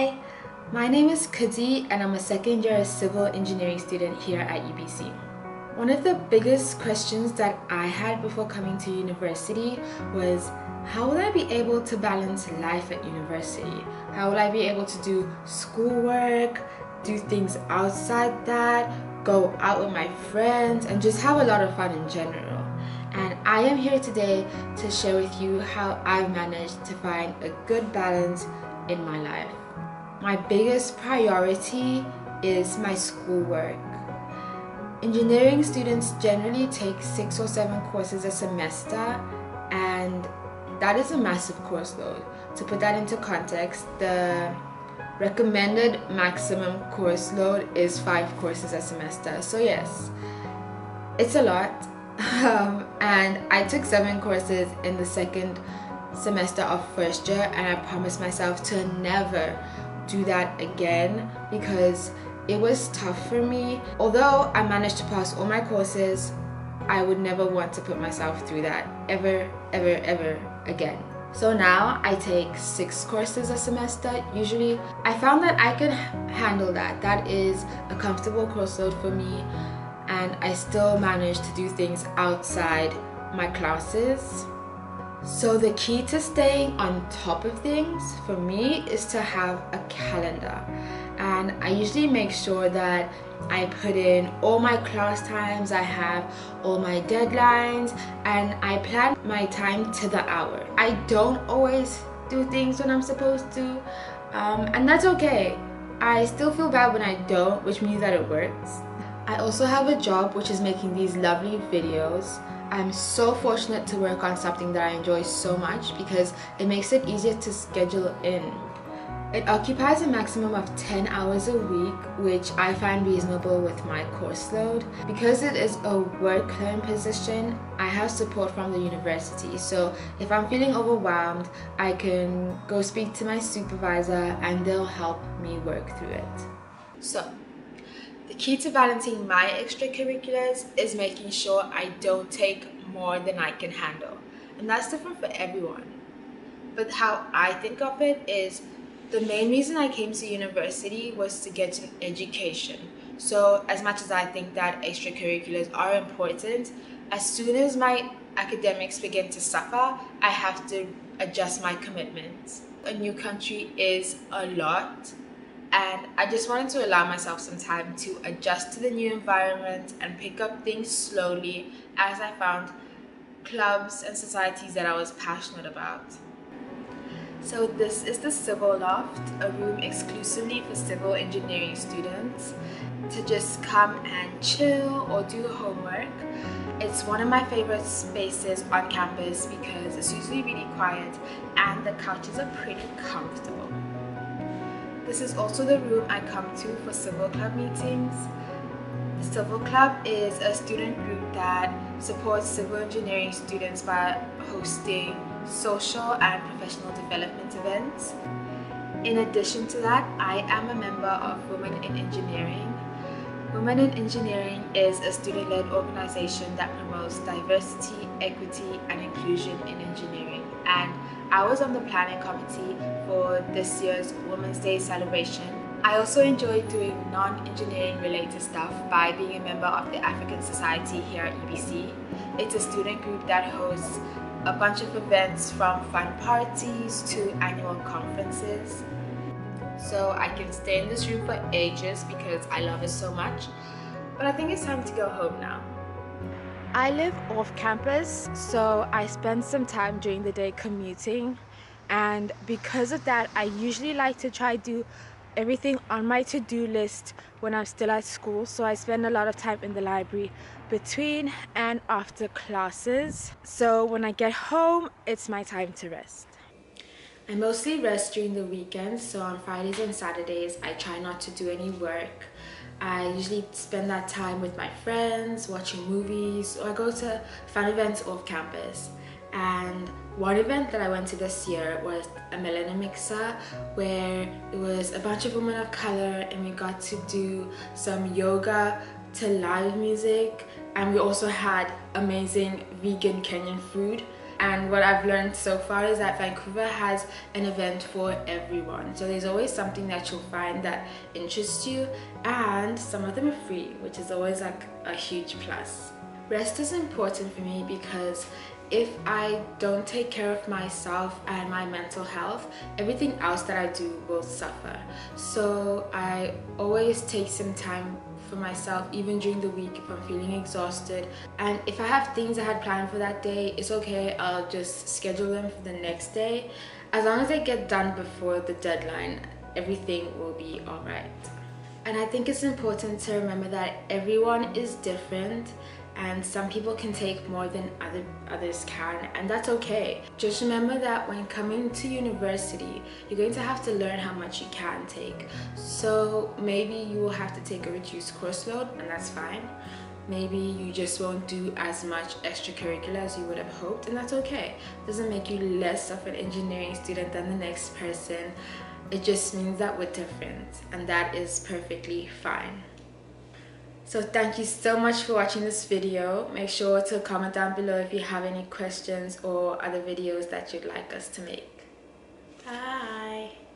Hi, my name is Kudzi and I'm a second year civil engineering student here at UBC. One of the biggest questions that I had before coming to university was, how would I be able to balance life at university? How would I be able to do schoolwork, do things outside that, go out with my friends, and just have a lot of fun in general? And I am here today to share with you how I've managed to find a good balance in my life. My biggest priority is my schoolwork. Engineering students generally take 6 or 7 courses a semester, and that is a massive course load. To put that into context, the recommended maximum course load is 5 courses a semester. So yes, it's a lot. And I took 7 courses in the second semester of first year, and I promised myself to never do that again because it was tough for me. Although I managed to pass all my courses, I would never want to put myself through that ever again. So now I take 6 courses a semester usually. I found that I can handle that. That is a comfortable course load for me, and I still manage to do things outside my classes. So the key to staying on top of things for me is to have a calendar, and I usually make sure that I put in all my class times, I have all my deadlines, and I plan my time to the hour. I don't always do things when I'm supposed to, and that's okay. I still feel bad when I don't, which means that it works. I also have a job which is making these lovely videos. I'm so fortunate to work on something that I enjoy so much because it makes it easier to schedule in. It occupies a maximum of 10 hours a week, which I find reasonable with my course load. Because it is a work-learn position, I have support from the university. So if I'm feeling overwhelmed, I can go speak to my supervisor and they'll help me work through it. So, the key to balancing my extracurriculars is making sure I don't take more than I can handle. And that's different for everyone. But how I think of it is, the main reason I came to university was to get an education. So as much as I think that extracurriculars are important, as soon as my academics begin to suffer, I have to adjust my commitments. A new country is a lot, and I just wanted to allow myself some time to adjust to the new environment and pick up things slowly as I found clubs and societies that I was passionate about. So this is the Civil Loft, a room exclusively for civil engineering students to just come and chill or do homework. It's one of my favorite spaces on campus because it's usually really quiet and the couches are pretty comfortable. This is also the room I come to for Civil Club meetings. The Civil Club is a student group that supports civil engineering students by hosting social and professional development events. In addition to that, I am a member of Women in Engineering. Women in Engineering is a student-led organization that promotes diversity, equity, and inclusion in engineering. And I was on the planning committee for this year's Women's Day celebration. I also enjoy doing non-engineering related stuff by being a member of the African Society here at UBC. It's a student group that hosts a bunch of events from fun parties to annual conferences. So I can stay in this room for ages because I love it so much. But I think it's time to go home now. I live off campus, so I spend some time during the day commuting, and because of that I usually like to try do everything on my to-do list when I'm still at school. So I spend a lot of time in the library between and after classes. So when I get home, it's my time to rest. I mostly rest during the weekends, so on Fridays and Saturdays I try not to do any work. I usually spend that time with my friends, watching movies, or I go to fun events off campus. And one event that I went to this year was a Melanin Mixer, where it was a bunch of women of color and we got to do some yoga to live music, and we also had amazing vegan Kenyan food. And what I've learned so far is that Vancouver has an event for everyone. So there's always something that you'll find that interests you, and some of them are free, which is always like a huge plus. Rest is important for me because if I don't take care of myself and my mental health, everything else that I do will suffer. So I always take some time for myself, even during the week if I'm feeling exhausted. And if I have things I had planned for that day, it's okay, I'll just schedule them for the next day. As long as they get done before the deadline, everything will be alright. And I think it's important to remember that everyone is different, and some people can take more than others can, and that's okay. Just remember that when coming to university, you're going to have to learn how much you can take. So maybe you will have to take a reduced course load, and that's fine. Maybe you just won't do as much extracurricular as you would have hoped, and that's okay. It doesn't make you less of an engineering student than the next person. It just means that we're different, and that is perfectly fine. So thank you so much for watching this video. Make sure to comment down below if you have any questions or other videos that you'd like us to make. Bye!